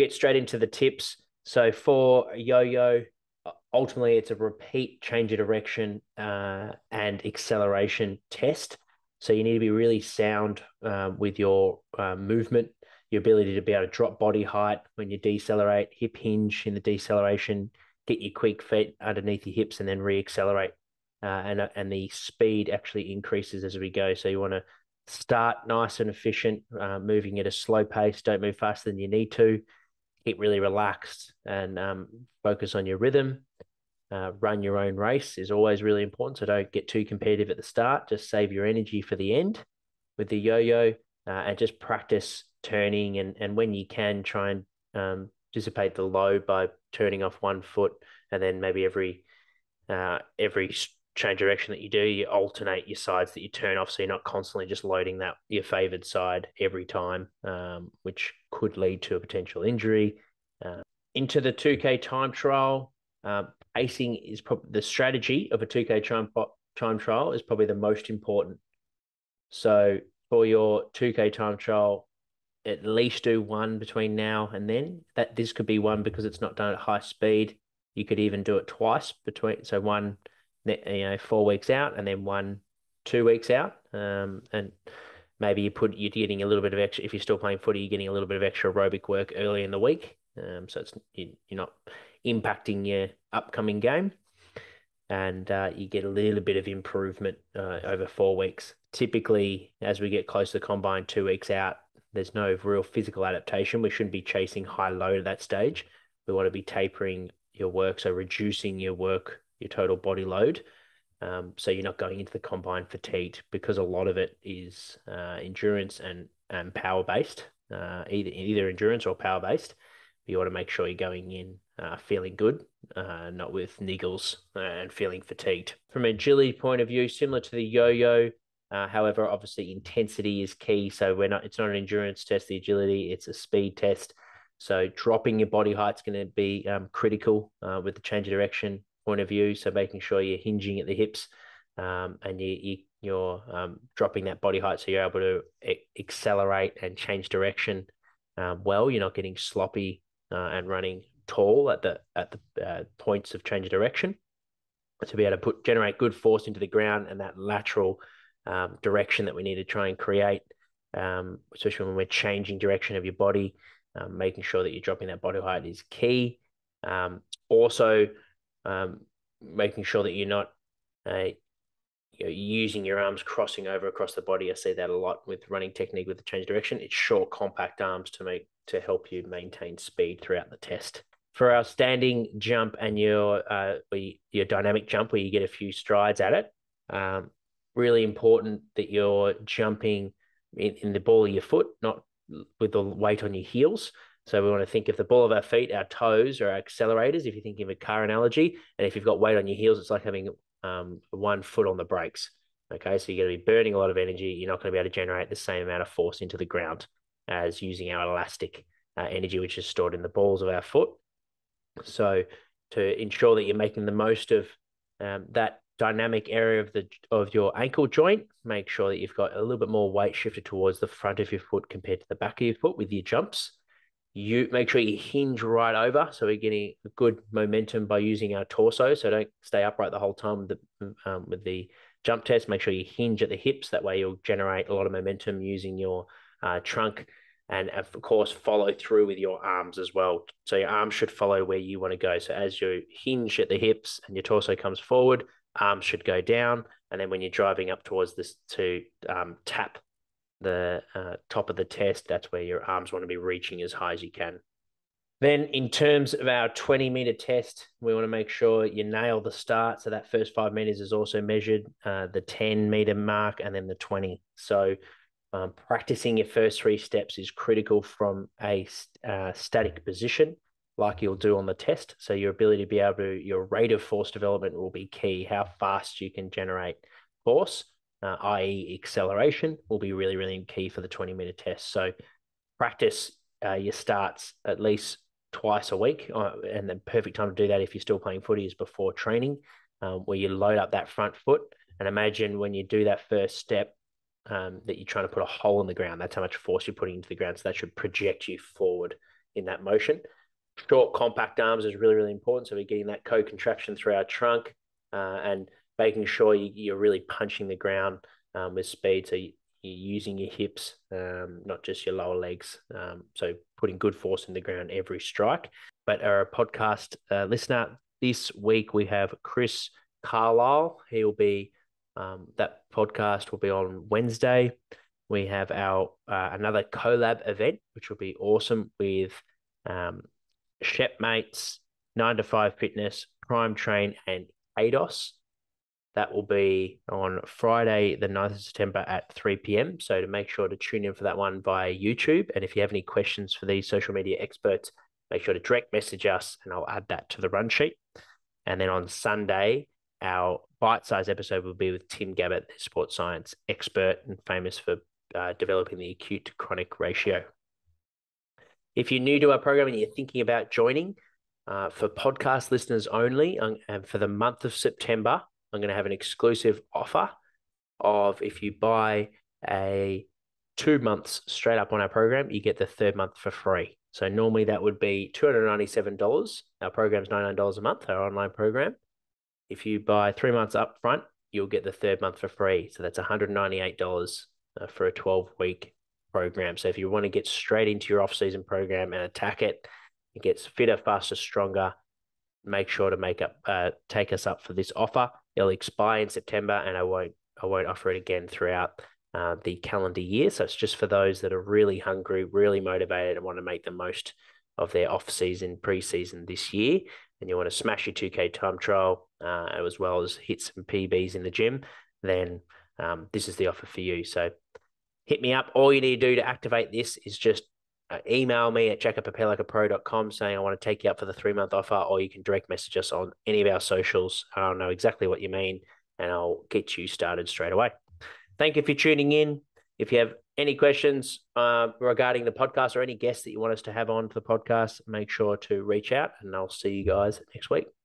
get straight into the tips. So for yo-yo, ultimately it's a repeat change of direction and acceleration test. So you need to be really sound with your movement, your ability to be able to drop body height when you decelerate, hip hinge in the deceleration, get your quick feet underneath your hips and then re-accelerate. And the speed actually increases as we go. So you want to start nice and efficient, moving at a slow pace. Don't move faster than you need to. Keep really relaxed and focus on your rhythm. Run your own race is always really important. So don't get too competitive at the start. Just save your energy for the end with the yo-yo and just practice turning. And when you can, try and dissipate the load by turning off one foot, and then maybe every change direction that you do, you alternate your sides that you turn off, so you're not constantly just loading that your favored side every time, which could lead to a potential injury. Into the 2K time trial, pacing is probably the strategy of a 2K time trial is probably the most important. So for your 2K time trial, at least do one between now and then. That this could be one because it's not done at high speed. You could even do it twice between, so one, 4 weeks out, and then 1 2 weeks out, and maybe you're getting a little bit of extra. If you're still playing footy, you're getting a little bit of extra aerobic work early in the week, so you're not impacting your upcoming game, and you get a little bit of improvement over 4 weeks. Typically, as we get close to the combine, 2 weeks out, there's no real physical adaptation. We shouldn't be chasing high load at that stage. We want to be tapering your work, so reducing your work, your total body load, so you're not going into the combine fatigued, because a lot of it is endurance and power-based, either endurance or power-based. You want to make sure you're going in feeling good, not with niggles and feeling fatigued. From an agility point of view, similar to the yo-yo, however, obviously intensity is key. So it's not an endurance test, the agility, it's a speed test. So dropping your body height is going to be critical with the change of direction point of view. So making sure you're hinging at the hips and you're dropping that body height, so you're able to accelerate and change direction well. You're not getting sloppy and running tall at the points of change of direction, to be able to generate good force into the ground and that lateral direction that we need to try and create, especially when we're changing direction of your body. Making sure that you're dropping that body height is key. Also, making sure that you're not using your arms crossing over across the body. I see that a lot with running technique with the change of direction. It's short, compact arms to help you maintain speed throughout the test. For our standing jump and your dynamic jump, where you get a few strides at it, really important that you're jumping in the ball of your foot, not with the weight on your heels. So we want to think of the ball of our feet, our toes, or our accelerators, if you think of a car analogy. And if you've got weight on your heels, it's like having 1 foot on the brakes. Okay, so you're going to be burning a lot of energy. You're not going to be able to generate the same amount of force into the ground as using our elastic energy, which is stored in the balls of our foot. So to ensure that you're making the most of that dynamic area of your ankle joint, make sure that you've got a little bit more weight shifted towards the front of your foot compared to the back of your foot with your jumps. You make sure you hinge right over, so we're getting good momentum by using our torso. So don't stay upright the whole time with the jump test. Make sure you hinge at the hips. That way you'll generate a lot of momentum using your trunk, and of course follow through with your arms as well. So your arms should follow where you want to go. So as you hinge at the hips and your torso comes forward, arms should go down. And then when you're driving up towards this to tap the top of the test, that's where your arms want to be reaching as high as you can. Then in terms of our 20-meter test, we want to make sure you nail the start. So that first 5 meters is also measured, the 10-meter mark, and then the 20. So practicing your first 3 steps is critical from a static position, like you'll do on the test. So your ability to be able to, your rate of force development will be key. How fast you can generate force, i.e. acceleration, will be really, really key for the 20-meter test. So practice your starts at least twice a week, and the perfect time to do that if you're still playing footy is before training, where you load up that front foot. And imagine when you do that first step that you're trying to put a hole in the ground. That's how much force you're putting into the ground. So that should project you forward in that motion. Short, compact arms is really, really important. So we're getting that co-contraction through our trunk and making sure you're really punching the ground with speed. So you're using your hips, not just your lower legs. So putting good force in the ground every strike. But our podcast listener, this week we have Chris Carlisle. He will be, that podcast will be on Wednesday. We have our another collab event, which will be awesome with Shepmates, 9 to 5 Fitness, Prime Train, and ADOS. That will be on Friday, the 9th of September at 3 p.m. So to make sure to tune in for that one via YouTube. And if you have any questions for these social media experts, make sure to direct message us and I'll add that to the run sheet. And then on Sunday, our bite-sized episode will be with Tim Gabbett, the sports science expert and famous for developing the acute to chronic ratio. If you're new to our program and you're thinking about joining, for podcast listeners only, and for the month of September, I'm going to have an exclusive offer of if you buy a 2 months straight up on our program, you get the third month for free. So normally that would be $297. Our program's $99 a month, our online program. If you buy 3 months up front, you'll get the third month for free. So that's $198 for a 12-week program. So if you want to get straight into your off-season program and attack it, it gets fitter, faster, stronger. Make sure to take us up for this offer. It'll expire in September, and I won't offer it again throughout the calendar year. So it's just for those that are really hungry, really motivated, and want to make the most of their off-season, pre-season this year, and you want to smash your 2K time trial as well as hit some PBs in the gym. Then this is the offer for you. So hit me up. All you need to do to activate this is just email me at jack@preparelikeapro.com saying I want to take you up for the 3 month offer, or you can direct message us on any of our socials. I'll know exactly what you mean and I'll get you started straight away. Thank you for tuning in. If you have any questions regarding the podcast or any guests that you want us to have on for the podcast, make sure to reach out and I'll see you guys next week.